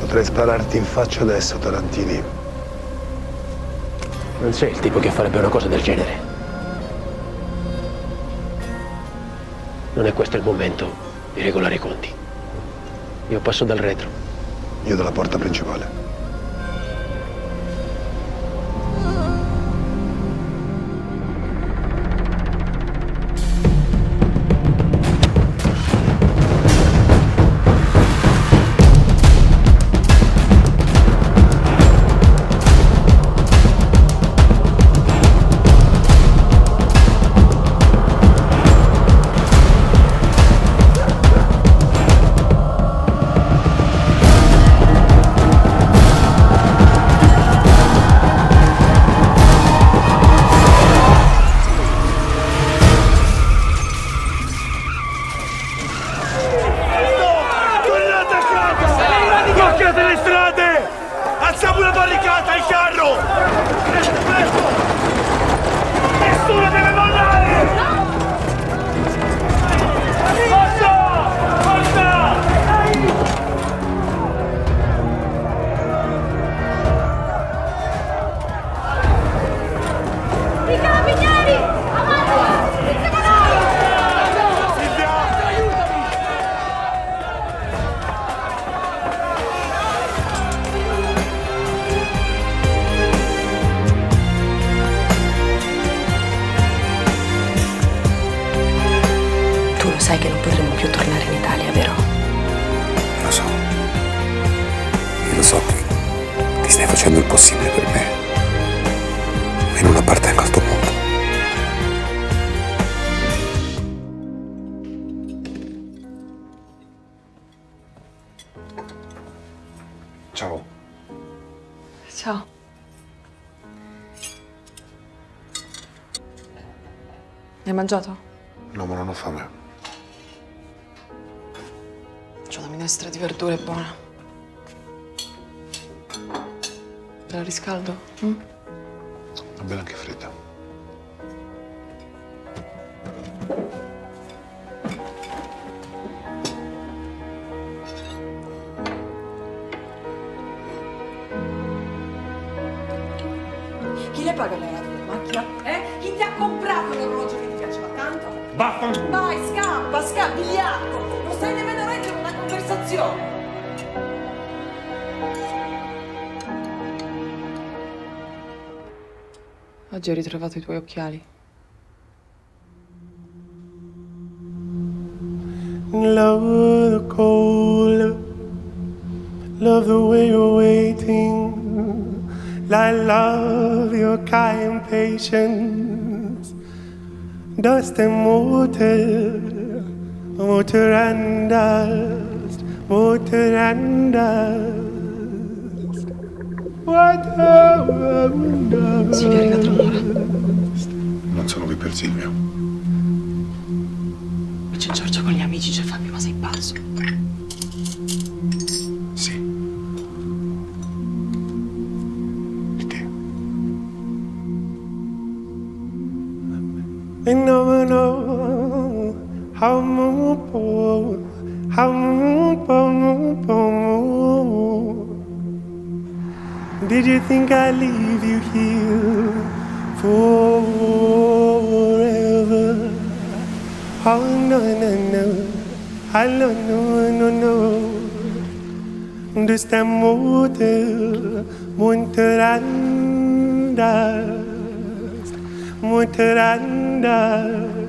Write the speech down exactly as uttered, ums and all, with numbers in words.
Potrei spararti in faccia adesso, Tarantini. Non sei il tipo che farebbe una cosa del genere. Non è questo il momento di regolare i conti. Io passo dal retro. Io dalla porta principale. Sai che non potremo più tornare in Italia, vero? Lo so. Io lo so che ti stai facendo il possibile per me. E non appartengo al tuo mondo. Ciao. Ciao. Hai mangiato? No, ma non ho fame. C'è una minestra di verdure buona. Te la riscaldo? Mm? Va bene anche fredda. Chi le paga le rate della macchina? Eh? Chi ti ha comprato l'orologio che ti piaceva tanto? Vaffanculo! Vai, scappa, scappa, biliardo! Non sai nemmeno Oggi ho ritrovato i tuoi occhiali. Love the cold, love the way you're waiting. I love your kind patience. Dust and water, water and dust. Water and dust. Water and dust. Silvia è arrivata un'ora. Non sono qui per Silvia. C'è Giorgia con gli amici, c'è Fabio, ma sei pazzo. Sì. E te? I never know how much. Did you think I'd leave you here forever? Oh no no no, I don't know no no. Just a motor, motor and dust, motor and dust.